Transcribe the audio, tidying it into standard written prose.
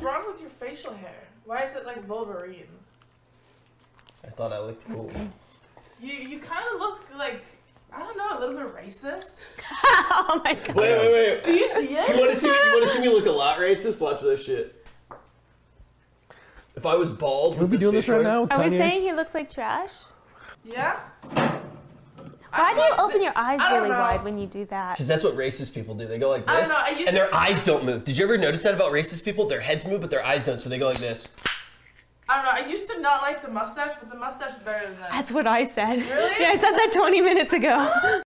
What's wrong with your facial hair? Why is it like Wolverine? I thought I looked cool. You kind of look like, I don't know, a little bit racist. Oh my god. Wait. Do you see it? You want to see me look a lot racist? Watch this shit. If I was bald, would we be doing this right now? Are we saying he looks like trash? Yeah. Why do you open your eyes really wide when you do that? Because that's what racist people do. They go like this, and their eyes don't move. Did you ever notice that about racist people? Their heads move, but their eyes don't, so they go like this. I don't know. I used to not like the mustache, but the mustache is better than that. That's what I said. Really? Yeah, I said that 20 minutes ago.